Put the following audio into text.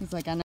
He's like, I know.